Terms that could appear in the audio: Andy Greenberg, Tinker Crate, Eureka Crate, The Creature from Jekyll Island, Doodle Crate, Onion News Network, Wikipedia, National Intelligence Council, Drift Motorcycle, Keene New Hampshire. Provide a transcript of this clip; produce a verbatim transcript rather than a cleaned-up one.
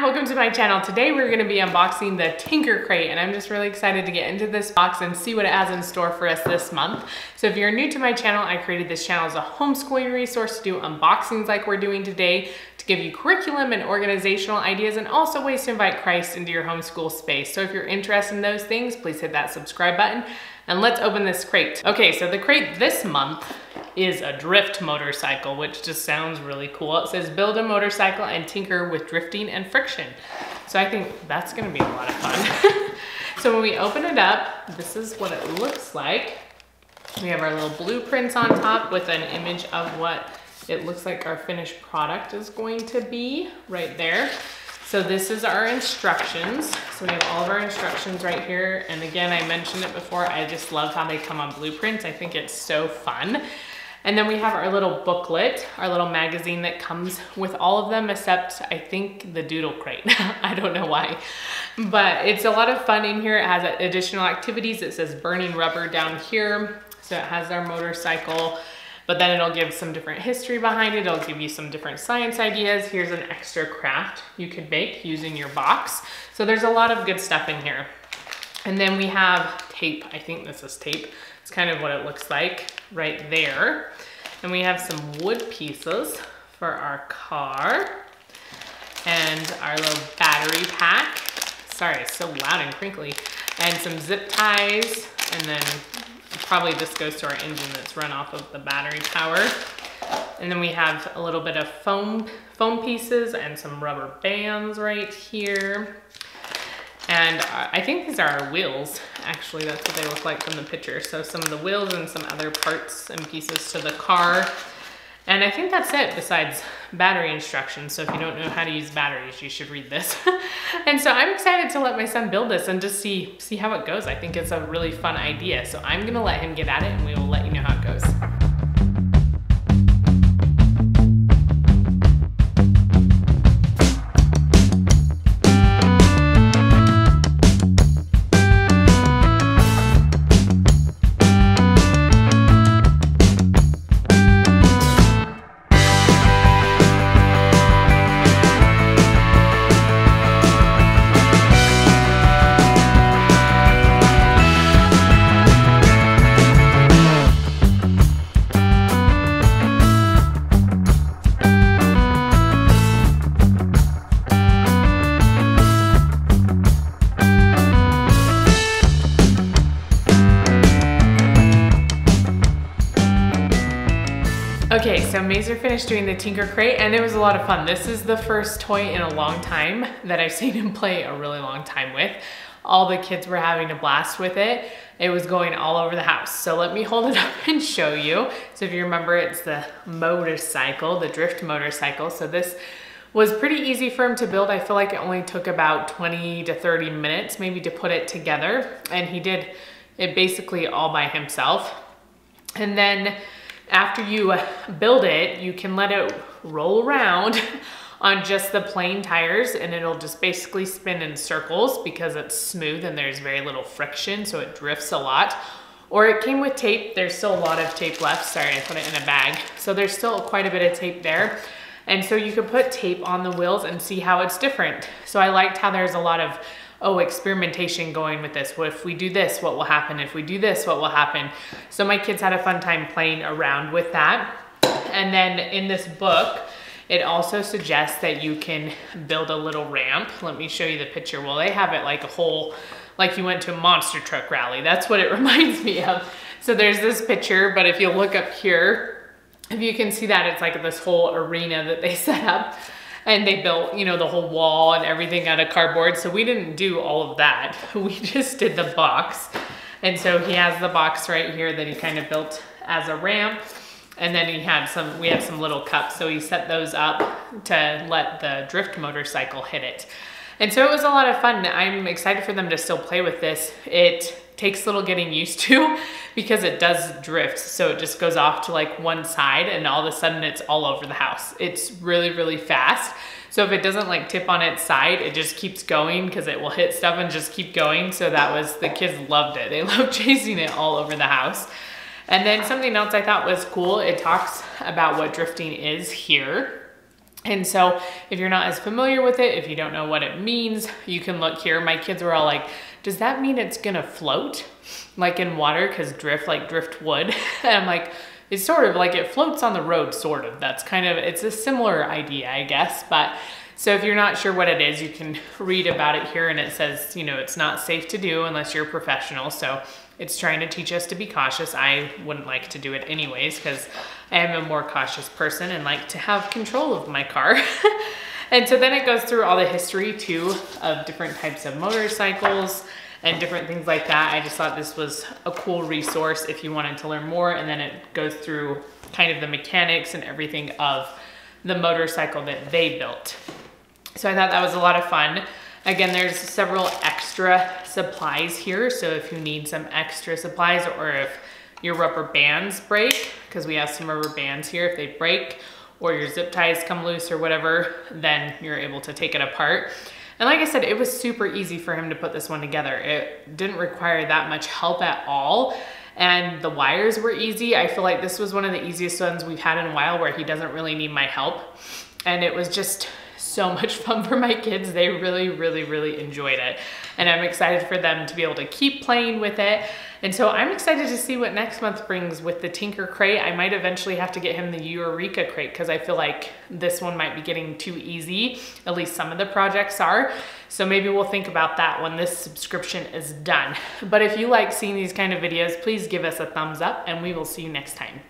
Hi, welcome to my channel. Today we're going to be unboxing the Tinker Crate, and I'm just really excited to get into this box and see what it has in store for us this month. So if you're new to my channel, I created this channel as a homeschooling resource to do unboxings like we're doing today, to give you curriculum and organizational ideas, and also ways to invite Christ into your homeschool space. So if you're interested in those things, please hit that subscribe button and let's open this crate. Okay, so the crate this month is a drift motorcycle, which just sounds really cool. It says build a motorcycle and tinker with drifting and friction. So I think that's gonna be a lot of fun. So when we open it up, this is what it looks like. We have our little blueprints on top with an image of what it looks like our finished product is going to be right there. So this is our instructions. So we have all of our instructions right here. And again, I mentioned it before, I just love how they come on blueprints. I think it's so fun. And then we have our little booklet, our little magazine that comes with all of them, except I think the Doodle Crate. I don't know why, but it's a lot of fun in here. It has additional activities. It says burning rubber down here. So it has our motorcycle, but then it'll give some different history behind it. It'll give you some different science ideas. Here's an extra craft you could make using your box. So there's a lot of good stuff in here. And then we have tape. I think this is tape. It's kind of what it looks like right there. And we have some wood pieces for our car and our little battery pack. Sorry, it's so loud and crinkly. And some zip ties, and then probably this goes to our engine that's run off of the battery power. And then we have a little bit of foam, foam pieces and some rubber bands right here. And I think these are our wheels. Actually, that's what they look like from the picture. So some of the wheels and some other parts and pieces to the car. And I think that's it besides battery instructions. So if you don't know how to use batteries, you should read this. And so I'm excited to let my son build this and just see, see how it goes. I think it's a really fun idea. So I'm gonna let him get at it and we will let you know how it goes. Okay, so Mazer finished doing the Tinker Crate and it was a lot of fun. This is the first toy in a long time that I've seen him play a really long time with. All the kids were having a blast with it. It was going all over the house. So let me hold it up and show you. So if you remember, it's the motorcycle, the drift motorcycle. So this was pretty easy for him to build. I feel like it only took about twenty to thirty minutes maybe to put it together. And he did it basically all by himself. And then after you build it, you can let it roll around on just the plain tires and it'll just basically spin in circles because it's smooth and there's very little friction, so it drifts a lot. Or it came with tape. There's still a lot of tape left. Sorry, I put it in a bag. So there's still quite a bit of tape there. And so you can put tape on the wheels and see how it's different. So I liked how there's a lot of oh, experimentation going with this. What if we do this, what will happen? If we do this, what will happen? So my kids had a fun time playing around with that. And then in this book, it also suggests that you can build a little ramp. Let me show you the picture. Well, they have it like a whole, like you went to a monster truck rally. That's what it reminds me of. So there's this picture, but if you look up here, if you can see that, it's like this whole arena that they set up. And they built, you know, the whole wall and everything out of cardboard. So we didn't do all of that. We just did the box. And so he has the box right here that he kind of built as a ramp. And then he had some, we have some little cups. So he set those up to let the drift motorcycle hit it. And so it was a lot of fun. I'm excited for them to still play with this. It takes a little getting used to because it does drift. So it just goes off to like one side and all of a sudden it's all over the house. It's really, really fast. So if it doesn't like tip on its side, it just keeps going because it will hit stuff and just keep going. So that was, the kids loved it. They loved chasing it all over the house. And then something else I thought was cool. It talks about what drifting is here. And so if you're not as familiar with it, if you don't know what it means, you can look here. My kids were all like, does that mean it's gonna float? Like in water, cause drift, like driftwood. And I'm like, it's sort of like it floats on the road, sort of. That's kind of, it's a similar idea, I guess. But so if you're not sure what it is, you can read about it here, and it says, you know, it's not safe to do unless you're a professional. So it's trying to teach us to be cautious. I wouldn't like to do it anyways, because I am a more cautious person and like to have control of my car. And so then it goes through all the history too of different types of motorcycles and different things like that. I just thought this was a cool resource if you wanted to learn more. And then it goes through kind of the mechanics and everything of the motorcycle that they built. So I thought that was a lot of fun. Again, there's several extra supplies here. So if you need some extra supplies, or if your rubber bands break, because we have some rubber bands here, if they break or your zip ties come loose or whatever, then you're able to take it apart. And like I said, it was super easy for him to put this one together. It didn't require that much help at all. And the wires were easy. I feel like this was one of the easiest ones we've had in a while where he doesn't really need my help. And it was just so much fun for my kids. They really, really, really enjoyed it. And I'm excited for them to be able to keep playing with it. And so I'm excited to see what next month brings with the Tinker Crate. I might eventually have to get him the Eureka Crate, because I feel like this one might be getting too easy. At least some of the projects are. So maybe we'll think about that when this subscription is done. But if you like seeing these kind of videos, please give us a thumbs up, and we will see you next time.